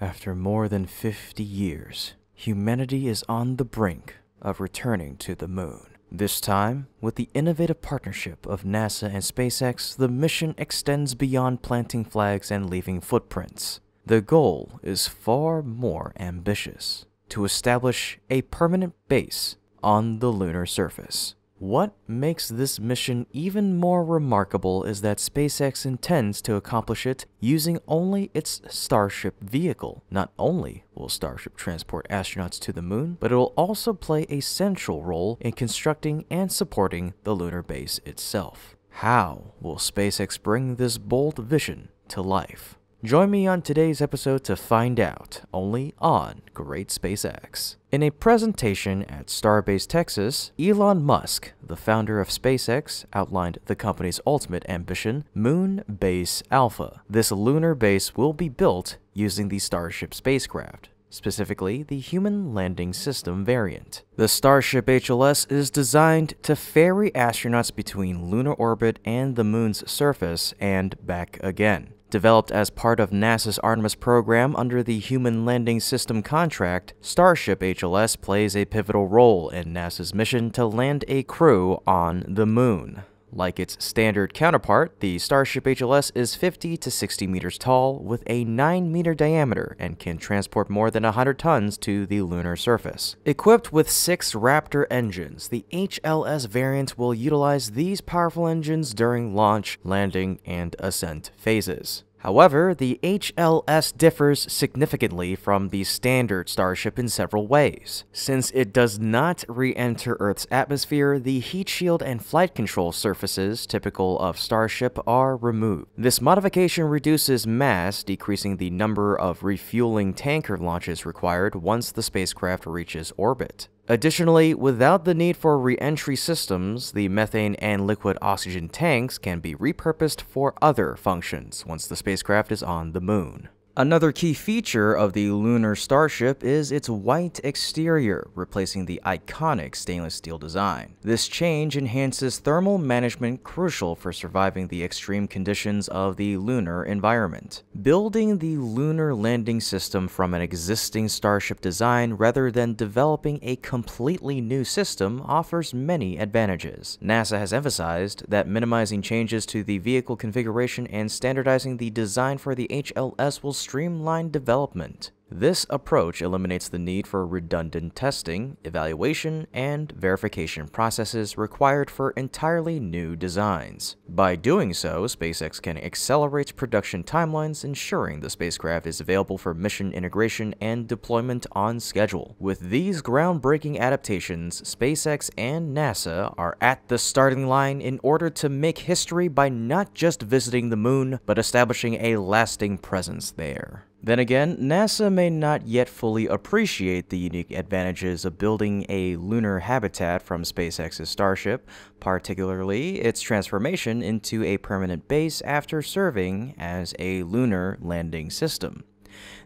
After more than 50 years, humanity is on the brink of returning to the moon. This time, with the innovative partnership of NASA and SpaceX, the mission extends beyond planting flags and leaving footprints. The goal is far more ambitious: to establish a permanent base on the lunar surface. What makes this mission even more remarkable is that SpaceX intends to accomplish it using only its Starship vehicle. Not only will Starship transport astronauts to the moon, but it will also play a central role in constructing and supporting the lunar base itself. How will SpaceX bring this bold vision to life? Join me on today's episode to find out, only on Great SpaceX. In a presentation at Starbase, Texas, Elon Musk, the founder of SpaceX, outlined the company's ultimate ambition, Moon Base Alpha. This lunar base will be built using the Starship spacecraft, specifically the Human Landing System variant. The Starship HLS is designed to ferry astronauts between lunar orbit and the moon's surface and back again. Developed as part of NASA's Artemis program under the Human Landing System contract, Starship HLS plays a pivotal role in NASA's mission to land a crew on the moon. Like its standard counterpart, the Starship HLS is 50 to 60 meters tall with a 9-meter diameter and can transport more than 100 tons to the lunar surface. Equipped with 6 Raptor engines, the HLS variant will utilize these powerful engines during launch, landing, and ascent phases. However, the HLS differs significantly from the standard Starship in several ways. Since it does not re-enter Earth's atmosphere, the heat shield and flight control surfaces typical of Starship are removed. This modification reduces mass, decreasing the number of refueling tanker launches required once the spacecraft reaches orbit. Additionally, without the need for re-entry systems, the methane and liquid oxygen tanks can be repurposed for other functions once the spacecraft is on the moon. Another key feature of the lunar Starship is its white exterior, replacing the iconic stainless steel design. This change enhances thermal management, crucial for surviving the extreme conditions of the lunar environment. Building the lunar landing system from an existing Starship design rather than developing a completely new system offers many advantages. NASA has emphasized that minimizing changes to the vehicle configuration and standardizing the design for the HLS will streamlined development. This approach eliminates the need for redundant testing, evaluation, and verification processes required for entirely new designs. By doing so, SpaceX can accelerate production timelines, ensuring the spacecraft is available for mission integration and deployment on schedule. With these groundbreaking adaptations, SpaceX and NASA are at the starting line in order to make history by not just visiting the moon, but establishing a lasting presence there. Then again, NASA may not yet fully appreciate the unique advantages of building a lunar habitat from SpaceX's Starship, particularly its transformation into a permanent base after serving as a lunar landing system.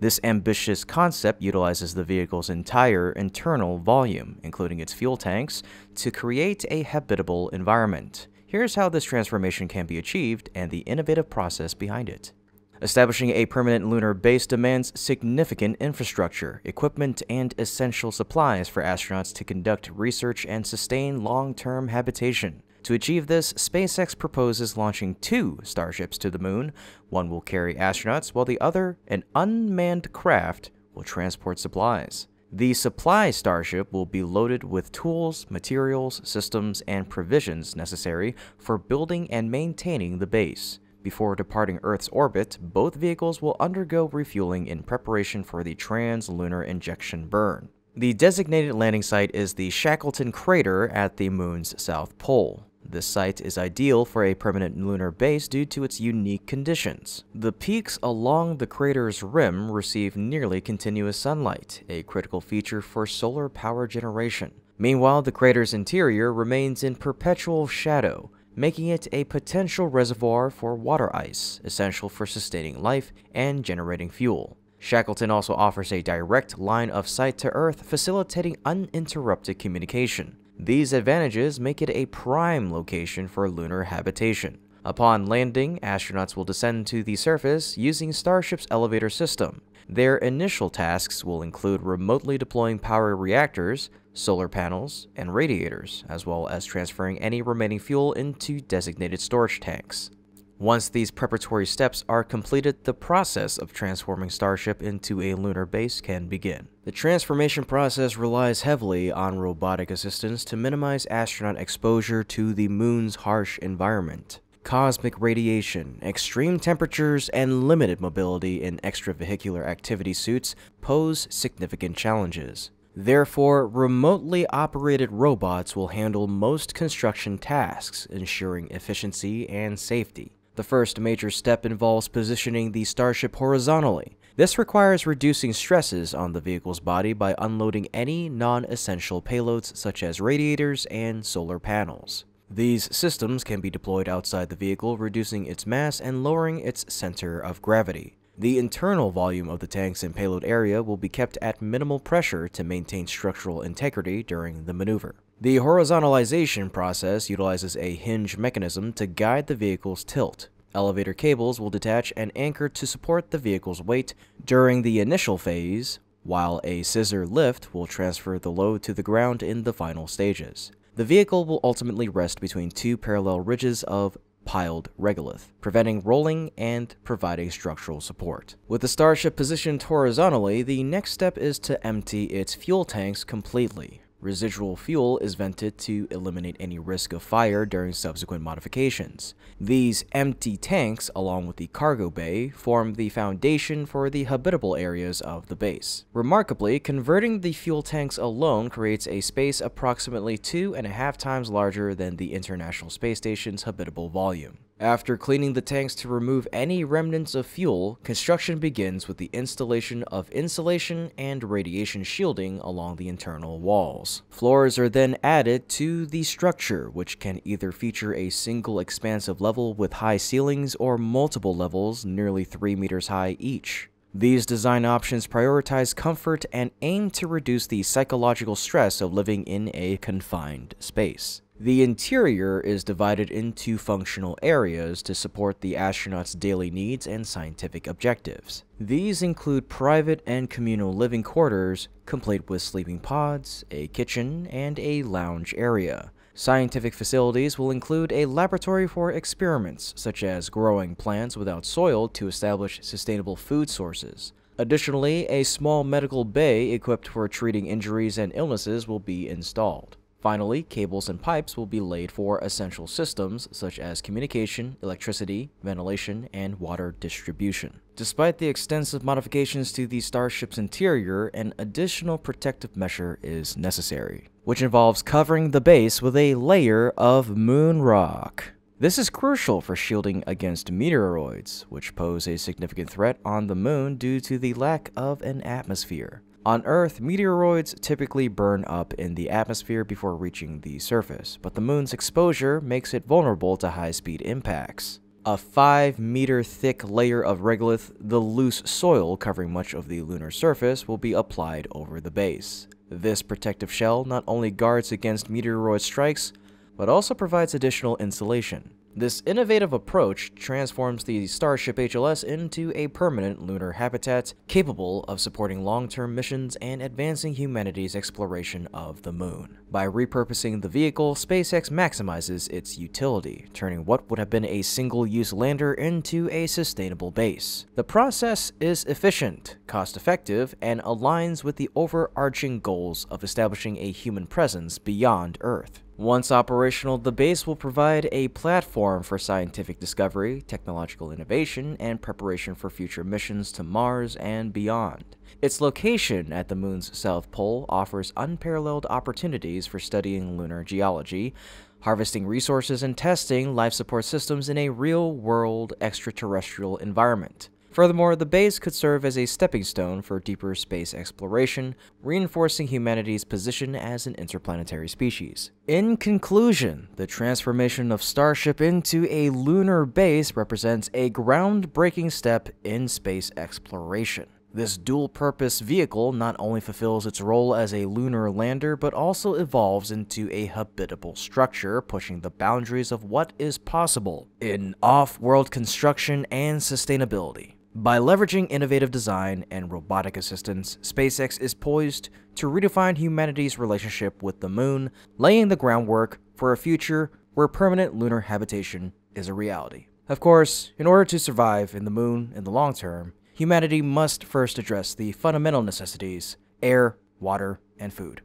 This ambitious concept utilizes the vehicle's entire internal volume, including its fuel tanks, to create a habitable environment. Here's how this transformation can be achieved and the innovative process behind it. Establishing a permanent lunar base demands significant infrastructure, equipment, and essential supplies for astronauts to conduct research and sustain long-term habitation. To achieve this, SpaceX proposes launching 2 Starships to the moon. One will carry astronauts, while the other, an unmanned craft, will transport supplies. The supply Starship will be loaded with tools, materials, systems, and provisions necessary for building and maintaining the base. Before departing Earth's orbit, both vehicles will undergo refueling in preparation for the trans-lunar injection burn. The designated landing site is the Shackleton Crater at the moon's south pole. This site is ideal for a permanent lunar base due to its unique conditions. The peaks along the crater's rim receive nearly continuous sunlight, a critical feature for solar power generation. Meanwhile, the crater's interior remains in perpetual shadow, making it a potential reservoir for water ice, essential for sustaining life and generating fuel. Shackleton also offers a direct line of sight to Earth, facilitating uninterrupted communication. These advantages make it a prime location for lunar habitation. Upon landing, astronauts will descend to the surface using Starship's elevator system. Their initial tasks will include remotely deploying power reactors, solar panels, and radiators, as well as transferring any remaining fuel into designated storage tanks. Once these preparatory steps are completed, the process of transforming Starship into a lunar base can begin. The transformation process relies heavily on robotic assistance to minimize astronaut exposure to the moon's harsh environment. Cosmic radiation, extreme temperatures, and limited mobility in extravehicular activity suits pose significant challenges. Therefore, remotely operated robots will handle most construction tasks, ensuring efficiency and safety. The first major step involves positioning the Starship horizontally. This requires reducing stresses on the vehicle's body by unloading any non-essential payloads such as radiators and solar panels. These systems can be deployed outside the vehicle, reducing its mass and lowering its center of gravity. The internal volume of the tanks and payload area will be kept at minimal pressure to maintain structural integrity during the maneuver. The horizontalization process utilizes a hinge mechanism to guide the vehicle's tilt. Elevator cables will detach and anchor to support the vehicle's weight during the initial phase, while a scissor lift will transfer the load to the ground in the final stages. The vehicle will ultimately rest between two parallel ridges of piled regolith, preventing rolling and providing structural support. With the Starship positioned horizontally, the next step is to empty its fuel tanks completely. Residual fuel is vented to eliminate any risk of fire during subsequent modifications. These empty tanks, along with the cargo bay, form the foundation for the habitable areas of the base. Remarkably, converting the fuel tanks alone creates a space approximately 2.5 times larger than the International Space Station's habitable volume. After cleaning the tanks to remove any remnants of fuel, construction begins with the installation of insulation and radiation shielding along the internal walls. Floors are then added to the structure, which can either feature a single expansive level with high ceilings or multiple levels nearly 3 meters high each. These design options prioritize comfort and aim to reduce the psychological stress of living in a confined space. The interior is divided into functional areas to support the astronauts' daily needs and scientific objectives. These include private and communal living quarters, complete with sleeping pods, a kitchen, and a lounge area. Scientific facilities will include a laboratory for experiments, such as growing plants without soil to establish sustainable food sources. Additionally, a small medical bay equipped for treating injuries and illnesses will be installed. Finally, cables and pipes will be laid for essential systems such as communication, electricity, ventilation, and water distribution. Despite the extensive modifications to the Starship's interior, an additional protective measure is necessary, which involves covering the base with a layer of moon rock. This is crucial for shielding against meteoroids, which pose a significant threat on the moon due to the lack of an atmosphere. On Earth, meteoroids typically burn up in the atmosphere before reaching the surface, but the moon's exposure makes it vulnerable to high-speed impacts. A 5-meter thick layer of regolith, the loose soil covering much of the lunar surface, will be applied over the base. This protective shell not only guards against meteoroid strikes, but also provides additional insulation. This innovative approach transforms the Starship HLS into a permanent lunar habitat capable of supporting long-term missions and advancing humanity's exploration of the moon. By repurposing the vehicle, SpaceX maximizes its utility, turning what would have been a single-use lander into a sustainable base. The process is efficient, cost-effective, and aligns with the overarching goals of establishing a human presence beyond Earth. Once operational, the base will provide a platform for scientific discovery, technological innovation, and preparation for future missions to Mars and beyond. Its location at the moon's south pole offers unparalleled opportunities for studying lunar geology, harvesting resources, and testing life support systems in a real-world extraterrestrial environment. Furthermore, the base could serve as a stepping stone for deeper space exploration, reinforcing humanity's position as an interplanetary species. In conclusion, the transformation of Starship into a lunar base represents a groundbreaking step in space exploration. This dual-purpose vehicle not only fulfills its role as a lunar lander, but also evolves into a habitable structure, pushing the boundaries of what is possible in off-world construction and sustainability. By leveraging innovative design and robotic assistance, SpaceX is poised to redefine humanity's relationship with the moon, laying the groundwork for a future where permanent lunar habitation is a reality. Of course, in order to survive in the moon in the long term, humanity must first address the fundamental necessities: air, water, and food.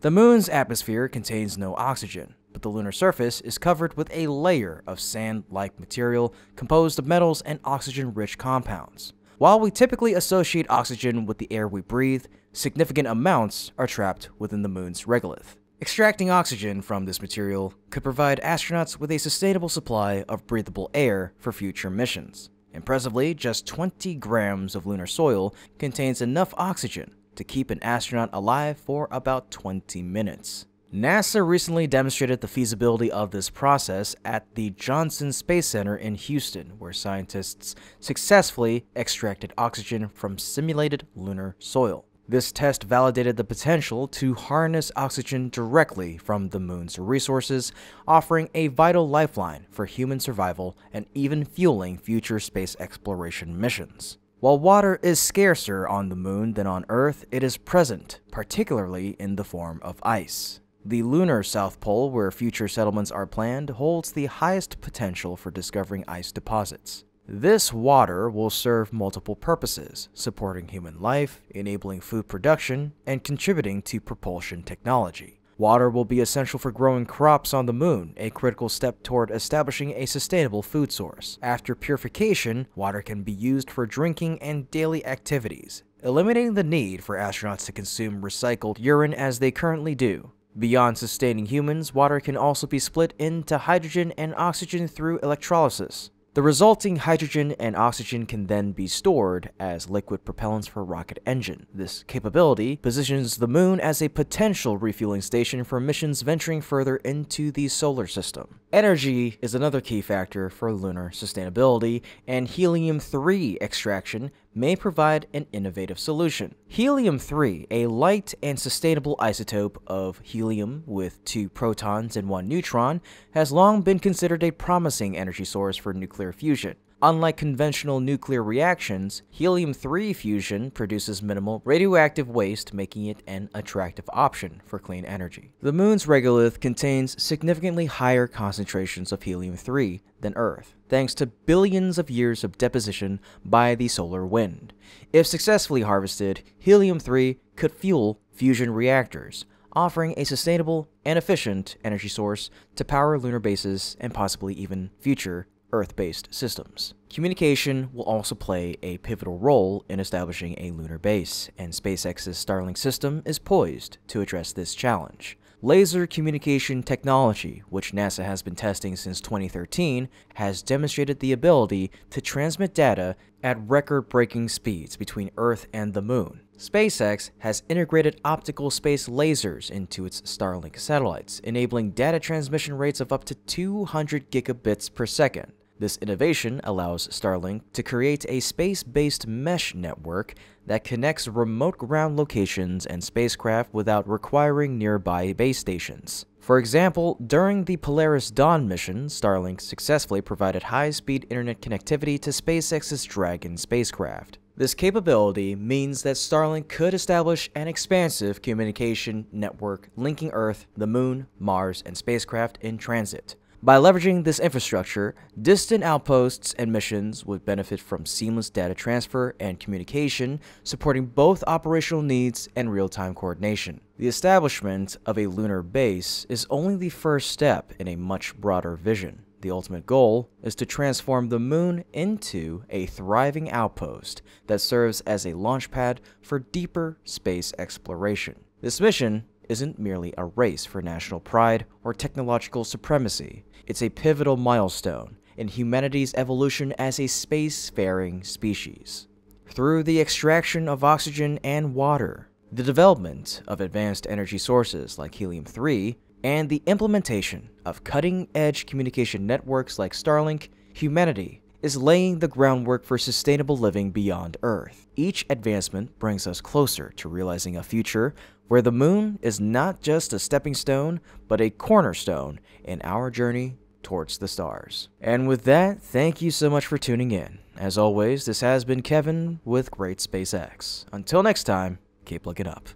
The moon's atmosphere contains no oxygen, but the lunar surface is covered with a layer of sand-like material composed of metals and oxygen-rich compounds. While we typically associate oxygen with the air we breathe, significant amounts are trapped within the moon's regolith. Extracting oxygen from this material could provide astronauts with a sustainable supply of breathable air for future missions. Impressively, just 20 grams of lunar soil contains enough oxygen to keep an astronaut alive for about 20 minutes. NASA recently demonstrated the feasibility of this process at the Johnson Space Center in Houston, where scientists successfully extracted oxygen from simulated lunar soil. This test validated the potential to harness oxygen directly from the moon's resources, offering a vital lifeline for human survival and even fueling future space exploration missions. While water is scarcer on the moon than on Earth, it is present, particularly in the form of ice. The lunar South Pole, where future settlements are planned, holds the highest potential for discovering ice deposits. This water will serve multiple purposes, supporting human life, enabling food production, and contributing to propulsion technology. Water will be essential for growing crops on the moon, a critical step toward establishing a sustainable food source. After purification, water can be used for drinking and daily activities, eliminating the need for astronauts to consume recycled urine as they currently do. Beyond sustaining humans, water can also be split into hydrogen and oxygen through electrolysis. The resulting hydrogen and oxygen can then be stored as liquid propellants for rocket engine. This capability positions the moon as a potential refueling station for missions venturing further into the solar system. Energy is another key factor for lunar sustainability, and helium-3 extraction may provide an innovative solution. Helium-3, a light and sustainable isotope of helium with 2 protons and 1 neutron, has long been considered a promising energy source for nuclear fusion. Unlike conventional nuclear reactions, helium-3 fusion produces minimal radioactive waste, making it an attractive option for clean energy. The moon's regolith contains significantly higher concentrations of helium-3 than Earth, thanks to billions of years of deposition by the solar wind. If successfully harvested, helium-3 could fuel fusion reactors, offering a sustainable and efficient energy source to power lunar bases and possibly even future Earth-based systems. Communication will also play a pivotal role in establishing a lunar base, and SpaceX's Starlink system is poised to address this challenge. Laser communication technology, which NASA has been testing since 2013, has demonstrated the ability to transmit data at record-breaking speeds between Earth and the Moon. SpaceX has integrated optical space lasers into its Starlink satellites, enabling data transmission rates of up to 200 gigabits per second. This innovation allows Starlink to create a space-based mesh network that connects remote ground locations and spacecraft without requiring nearby base stations. For example, during the Polaris Dawn mission, Starlink successfully provided high-speed internet connectivity to SpaceX's Dragon spacecraft. This capability means that Starlink could establish an expansive communication network linking Earth, the Moon, Mars, and spacecraft in transit. By leveraging this infrastructure, distant outposts and missions would benefit from seamless data transfer and communication, supporting both operational needs and real-time coordination. The establishment of a lunar base is only the first step in a much broader vision. The ultimate goal is to transform the moon into a thriving outpost that serves as a launchpad for deeper space exploration. This mission isn't merely a race for national pride or technological supremacy. It's a pivotal milestone in humanity's evolution as a spacefaring species. Through the extraction of oxygen and water, the development of advanced energy sources like helium-3, and the implementation of cutting-edge communication networks like Starlink, humanity is laying the groundwork for sustainable living beyond Earth. Each advancement brings us closer to realizing a future where the moon is not just a stepping stone, but a cornerstone in our journey towards the stars. And with that, thank you so much for tuning in. As always, this has been Kevin with Great SpaceX. Until next time, keep looking up.